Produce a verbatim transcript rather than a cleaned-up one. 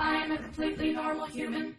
I am a completely normal human.